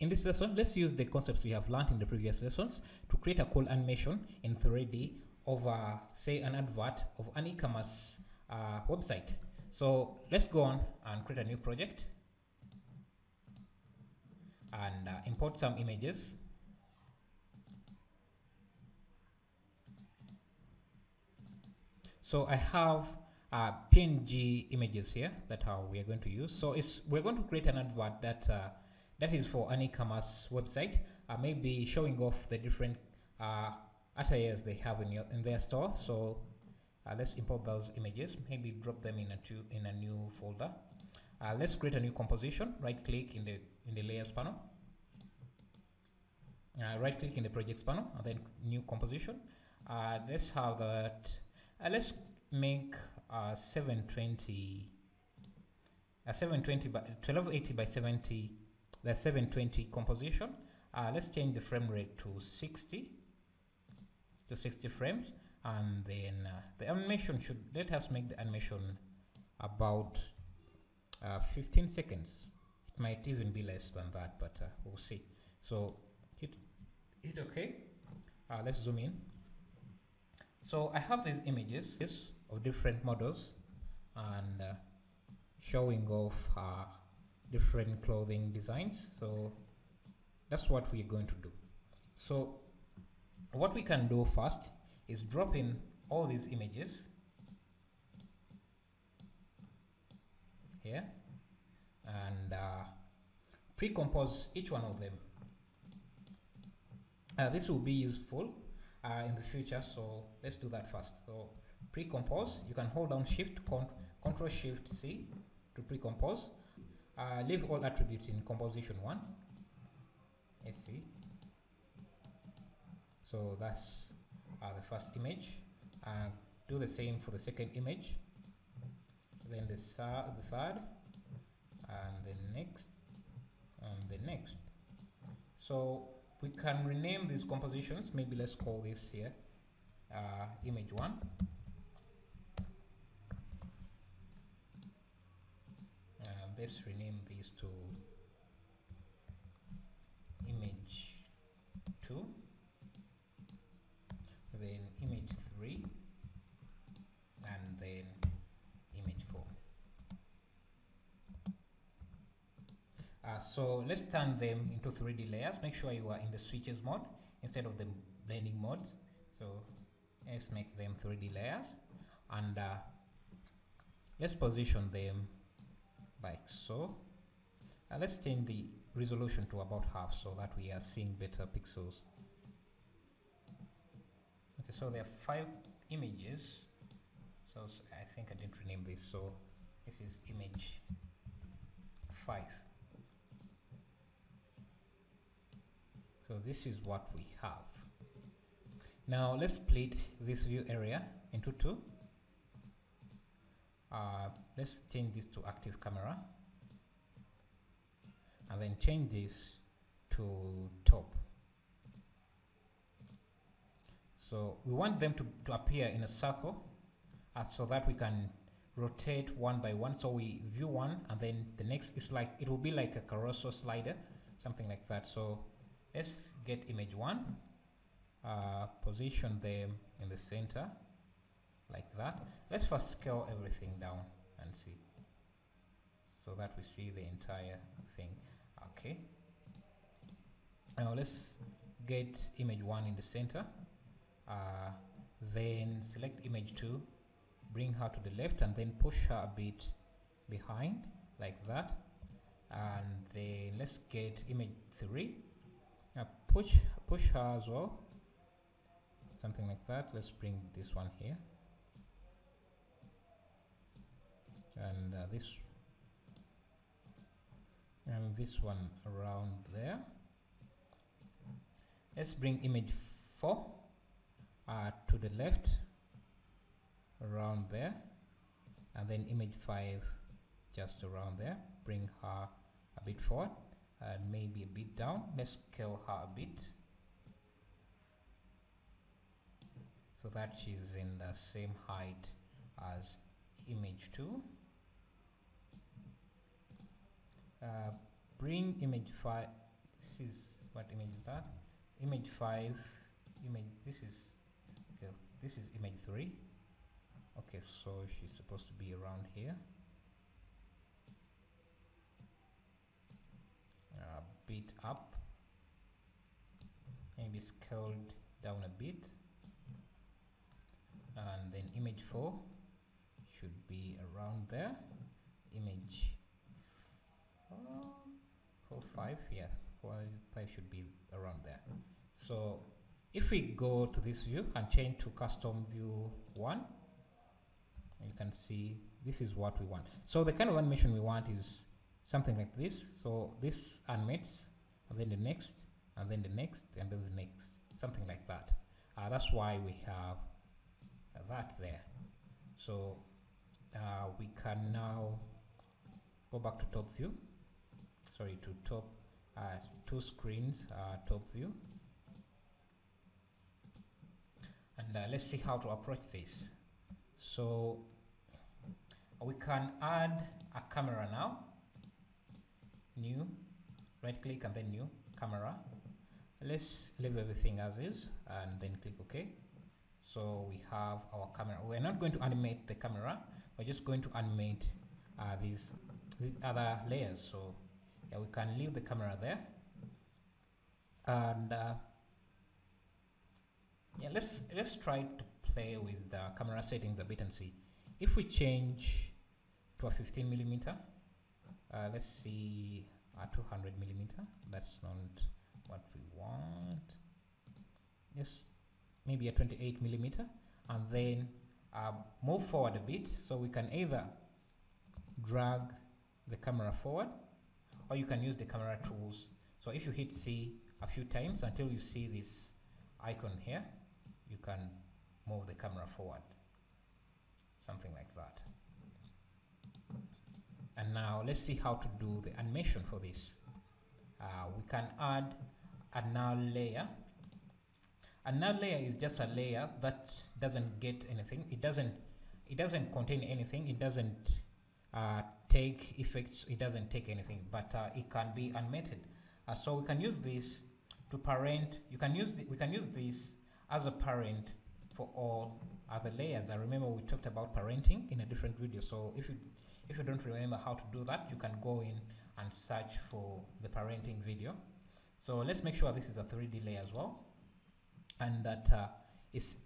In this lesson, let's use the concepts we have learned in the previous lessons to create a cool animation in 3D over, say, an advert of an e-commerce website. So let's go on and create a new project and import some images. So I have PNG images here that we are going to use. So we're going to create an advert that is for an e-commerce website, maybe showing off the different ateliers they have in their store. So let's import those images, maybe drop them in a new folder. Let's create a new composition. Right click in the layers panel, right click in the projects panel, and then new composition. Let's have that. Let's make 720 by 1280 by 70. The 720 composition. Let's change the frame rate to 60 frames, and then the animation should let us make the animation about 15 seconds. It might even be less than that, but we'll see. So hit OK. Let's zoom in. So I have these images of different models and showing off different clothing designs. So that's what we're going to do. So what we can do first is drop in all these images here and pre-compose each one of them. This will be useful in the future, so let's do that first. So pre-compose, you can hold down shift Ctrl Shift C to pre-compose. Leave all attributes in composition 1. Let's see. So that's the first image. Do the same for the second image. Then the third, and the next, and the next. So we can rename these compositions. Maybe let's call this here image 1. Let's rename these to image 2, then image 3, and then image 4. So let's turn them into 3D layers. Make sure you are in the switches mode instead of the blending modes. So let's make them 3D layers, and let's position them like so. Let's change the resolution to about half so that we are seeing better pixels. Okay, so there are 5 images. So I think I didn't rename this. So this is image 5. So this is what we have. Now let's split this view area into 2. Let's change this to active camera, and then change this to top. So we want them to appear in a circle so that we can rotate one by one. So we view one, and then the next is like, it will be like a carousel slider, something like that. So let's get image 1, position them in the center like that. Let's first scale everything down and see, so that we see the entire thing. Okay, now let's get image 1 in the center, then select image 2, bring her to the left, and then push her a bit behind like that. And then let's get image 3, now push her as well, something like that. Let's bring this one here, and this one around there. Let's bring image 4 to the left around there, and then image 5 just around there. Bring her a bit forward and maybe a bit down. Let's scale her a bit so that she's in the same height as image 2. Bring image 5 This is what image is that? Image 5. Image. This is okay. This is image 3. Okay, so she's supposed to be around here. A bit up. Maybe scaled down a bit. And then image 4 should be around there. Image 4, 5, yeah, 5 should be around there. So if we go to this view and change to custom view 1, you can see this is what we want. So the kind of animation we want is something like this. So this animates, and then the next, and then the next, and then the next, something like that. That's why we have that there. So we can now go back to top view, sorry, to top two screens, top view, and let's see how to approach this. So we can add a camera now. New, right click, and then new camera. Let's leave everything as is and then click OK. So we have our camera. We're not going to animate the camera. We're just going to animate these other layers. So yeah, we can leave the camera there. And yeah, let's try to play with the camera settings a bit and see. If we change to a 15mm, let's see a 200mm. That's not what we want. Yes. Maybe a 28mm, and then move forward a bit, so we can either drag the camera forward, or you can use the camera tools. So if you hit C a few times until you see this icon here, you can move the camera forward, something like that. And now let's see how to do the animation for this. We can add a null layer. A null layer is just a layer that doesn't get anything. It doesn't contain anything. It doesn't take effects. It doesn't take anything, but it can be animated. So we can use this to parent. We can use this as a parent for all other layers. I remember we talked about parenting in a different video. So if you don't remember how to do that, you can go in and search for the parenting video. So let's make sure this is a 3D layer as well, and that it's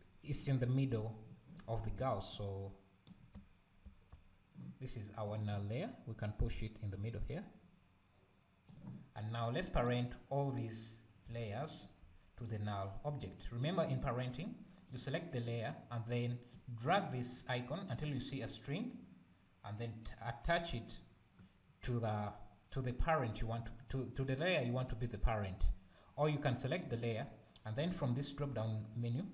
in the middle of the Gauss. So this is our null layer. We can push it in the middle here. And now let's parent all these layers to the null object. Remember, in parenting, you select the layer and then drag this icon until you see a string, and then attach it to the parent you want to the layer you want to be the parent. Or you can select the layer, and then from this drop-down menu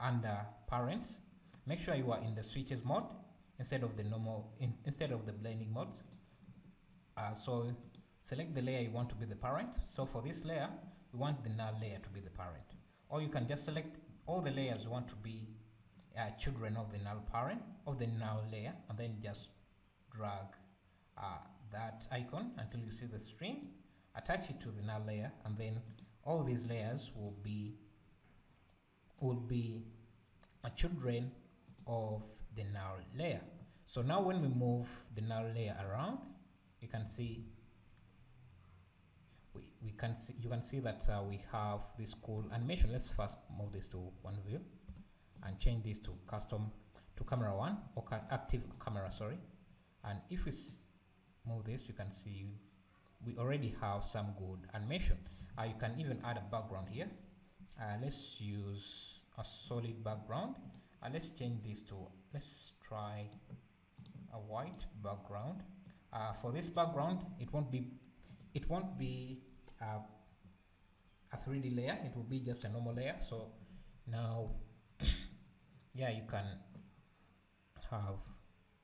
under Parents, make sure you are in the Switches mode instead of the blending modes. So select the layer you want to be the parent. So for this layer, you want the null layer to be the parent. Or you can just select all the layers you want to be children of the null parent, of the null layer, and then just drag that icon until you see the string, attach it to the null layer, and then all these layers will be a children of the null layer. So now when we move the null layer around, you can see you can see that we have this cool animation. Let's first move this to one view and change this to custom to camera 1 or active camera, sorry. And if we move this, you can see we already have some good animation. You can even add a background here. Let's use a solid background. Let's change this to, let's try a white background. For this background, it won't be a 3D layer. It will be just a normal layer. So now, yeah, you can have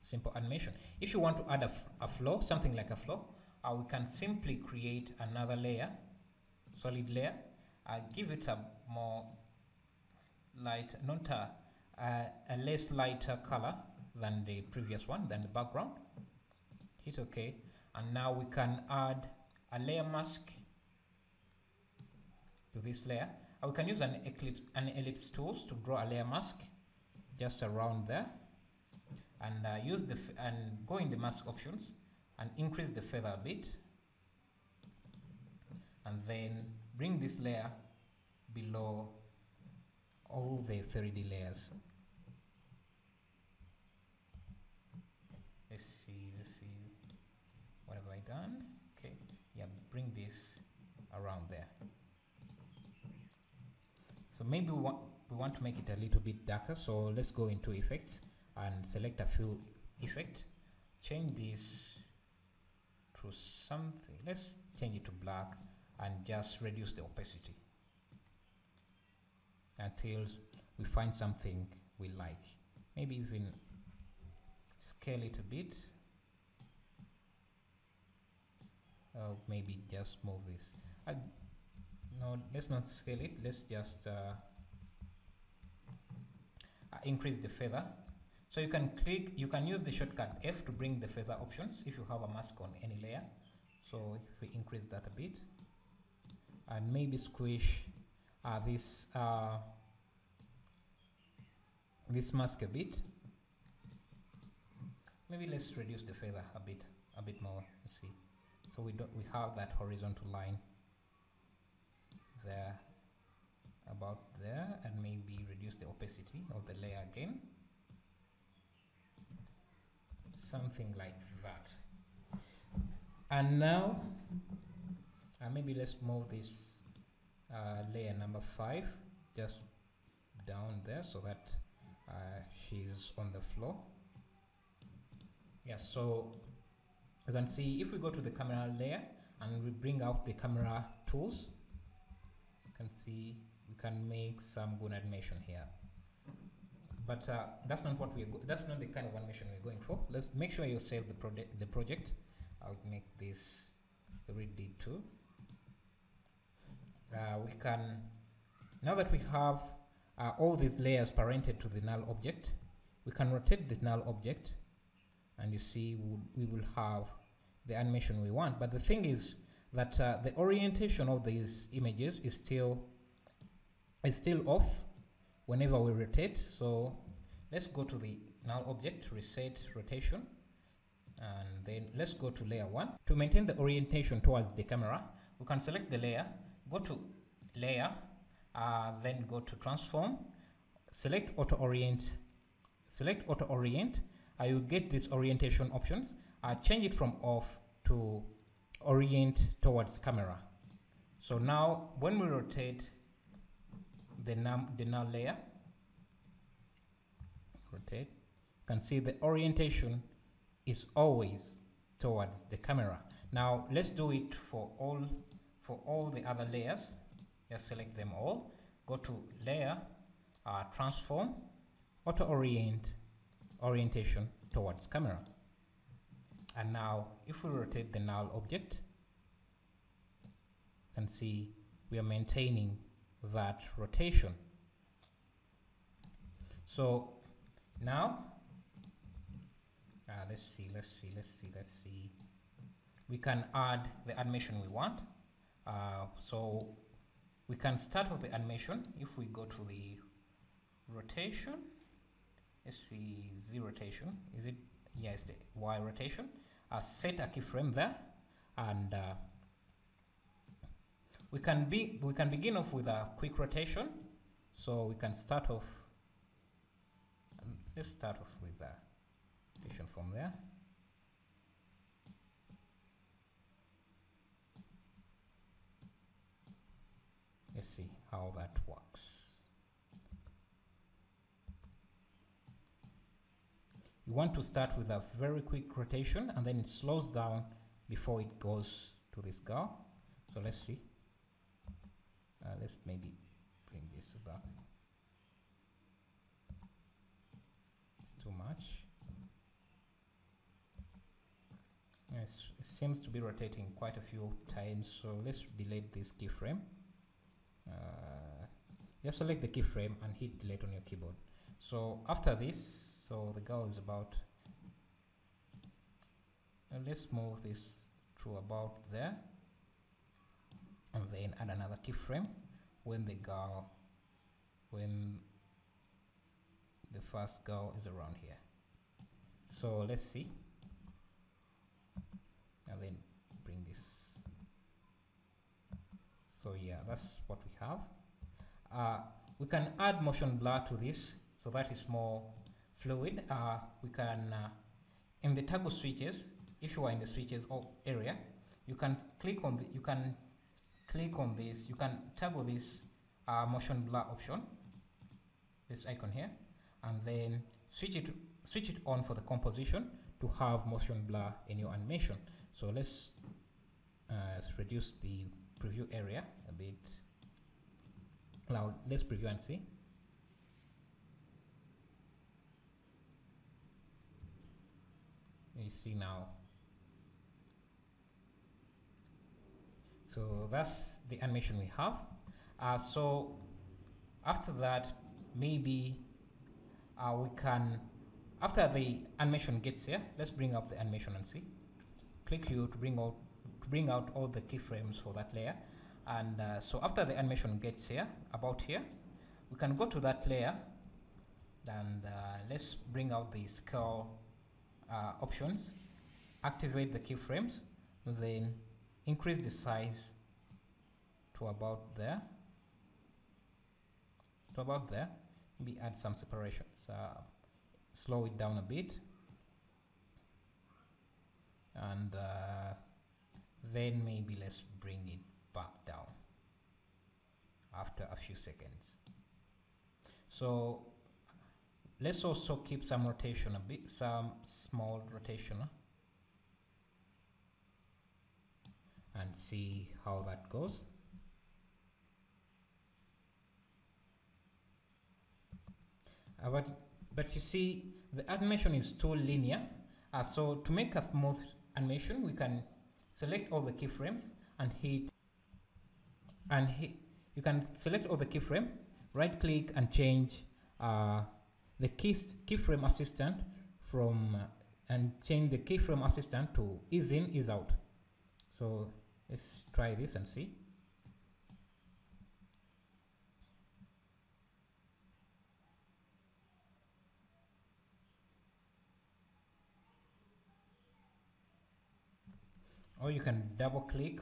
simple animation. If you want to add a flow, something like a flow, we can simply create another layer, solid layer. Give it a more light, not a less lighter color than the previous one, than the background. Hit OK, and now we can add a layer mask this layer. We can use an ellipse tools to draw a layer mask just around there, and go in the mask options and increase the feather a bit, and then bring this layer below all the 3D layers. Let's see what have I done. Okay, yeah, bring this around there. So maybe we want to make it a little bit darker, so let's go into effects and select a fill effect. Change this to something, let's change it to black and just reduce the opacity until we find something we like. Maybe even scale it a bit, or maybe just move this. No, let's not scale it, let's just increase the feather. So you can use the shortcut F to bring the feather options if you have a mask on any layer. So if we increase that a bit, and maybe squish this mask a bit. Maybe let's reduce the feather a bit more. Let's see, so we have that horizontal line there, about there, and maybe reduce the opacity of the layer again. Something like that. And now maybe let's move this layer number 5 just down there so that she's on the floor. Yeah, so you can see if we go to the camera layer and we bring out the camera tools, you can see we can make some good animation here. But that's not the kind of animation we're going for. Let's make sure you save the project. I'll make this 3D too. We can, now that we have all these layers parented to the null object, we can rotate the null object, and you see we will have the animation we want. But the thing is that the orientation of these images is still off whenever we rotate. So let's go to the null object, reset rotation, and then let's go to layer 1. To maintain the orientation towards the camera, we can select the layer, go to layer, then go to transform, select auto orient. You get this orientation options. Change it from off to orient towards camera. So now when we rotate the null layer, rotate, you can see the orientation is always towards the camera. Now let's do it for all the other layers. Just select them all, go to layer, transform, auto orient, orientation towards camera. And now if we rotate the null object, you can see we are maintaining that rotation. So now let's see, we can add the animation we want. So we can start with the animation. If we go to the rotation, let's see, Z rotation, is it? Yes, the Y rotation. Set a keyframe there, and we can begin off with a quick rotation. So we can start off, let's start off with a rotation from there. Let's see how that works. You want to start with a very quick rotation, and then it slows down before it goes to this girl. So let's see. Let's maybe bring this back. It's too much. Yes, it seems to be rotating quite a few times, so let's delete this keyframe. Just select the keyframe and hit delete on your keyboard. So after this, so the girl is about, let's move this to about there, and then add another keyframe. when the first girl is around here. So let's see, and then bring this. So yeah, that's what we have. We can add motion blur to this so that is more fluid. We can in the toggle switches, if you are in the switches area, you can click on the, you can click on this, you can toggle this motion blur option, this icon here, and then switch it on for the composition to have motion blur in your animation. So let's reduce the preview area a bit. Now let's preview and see. You see now. So that's the animation we have. So after that, maybe we can, after the animation gets here, let's bring up the animation and see. Click here to bring out all the keyframes for that layer. And so after the animation gets here, about here, we can go to that layer, and let's bring out the scale options, activate the keyframes, and then increase the size to about there. Maybe add some separations. Slow it down a bit, and then maybe let's bring it back down after a few seconds. So let's also keep some rotation a bit, some small rotation, and see how that goes. But you see the animation is too linear, so to make a smooth animation, we can select all the keyframes and hit. You can select all the keyframes, right click and change the keyframe assistant from and change the keyframe assistant to ease in, ease out. So let's try this and see. Or you can double click,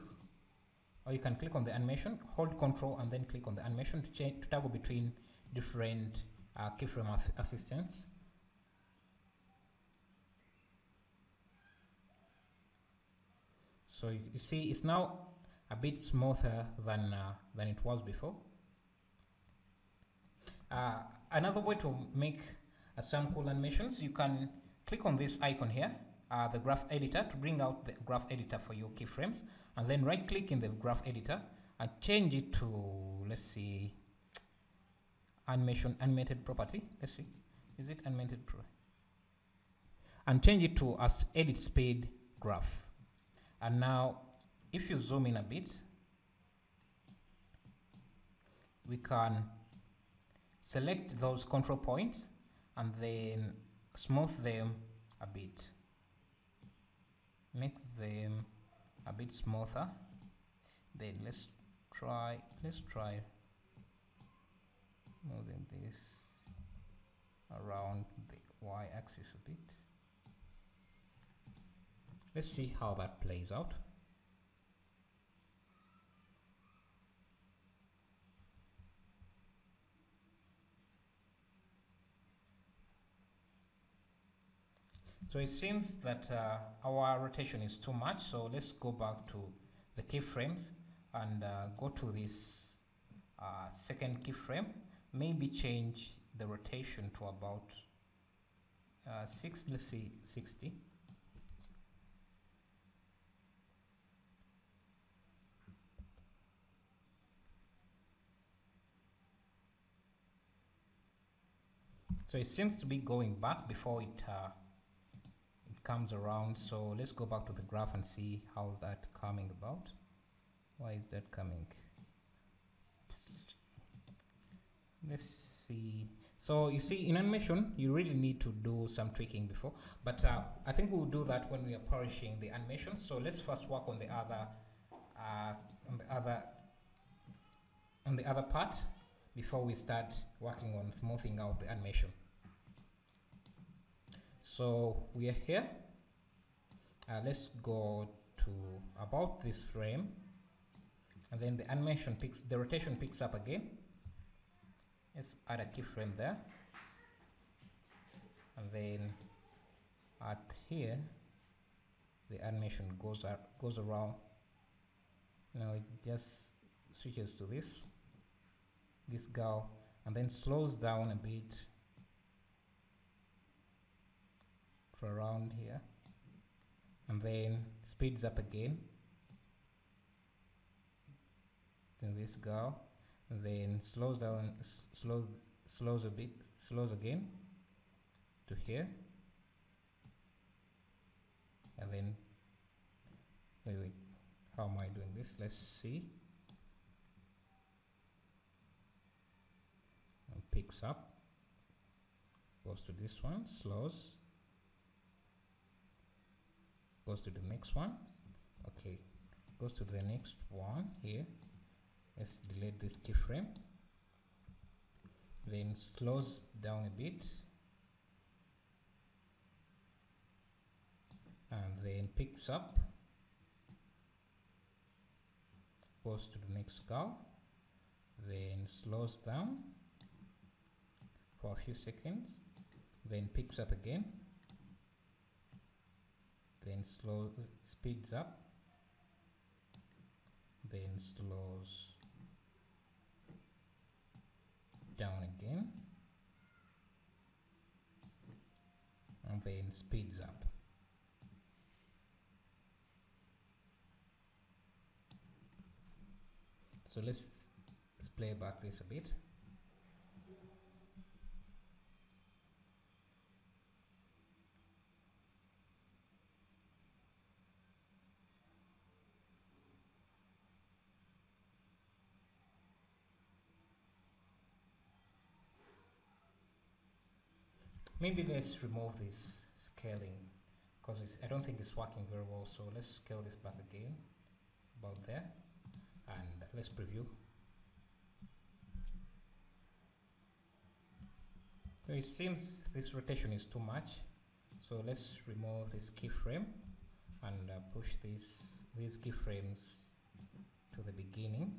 or you can click on the animation, hold control and then click on the animation to change, to toggle between different keyframe assistants. So you see it's now a bit smoother than it was before. Another way to make some cool animations, you can click on this icon here, the graph editor, to bring out the graph editor for your keyframes, and then right click in the graph editor and change it to, let's see, animated property. Let's see, is it animated pro? And change it to as edit speed graph. And now if you zoom in a bit, we can select those control points and then smooth them a bit. Make them a bit smoother. Then let's try moving this around the y-axis a bit. Let's see how that plays out. So it seems that our rotation is too much, so let's go back to the keyframes and go to this second keyframe, maybe change the rotation to about 60. So it seems to be going back before it comes around. So let's go back to the graph and see how's that coming about. Why is that coming? Let's see. So you see, in animation you really need to do some tweaking before, but I think we'll do that when we are polishing the animation. So let's first work on the other on the other part before we start working on smoothing out the animation. So we are here. Let's go to about this frame, and then the animation picks, the rotation picks up again. Let's add a keyframe there, and then at here the animation goes around. Now it just switches to this girl, and then slows down a bit for around here, and then speeds up again to this girl, and then slows down, slows a bit, slows again to here, and then wait, how am I doing this? Let's see. And picks up, goes to this one, slows, goes to the next one. Okay, goes to the next one here. Let's delete this keyframe, then slows down a bit, and then picks up, goes to the next cow, then slows down for a few seconds, then picks up again, then speeds up, then slows down again, and then speeds up. So let's play back this a bit. Maybe let's remove this scaling, because I don't think it's working very well. So let's scale this back again, about there, and let's preview. So it seems this rotation is too much. So let's remove this keyframe and push these keyframes to the beginning.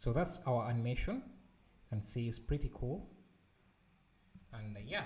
So that's our animation, and see, it's pretty cool, and yeah.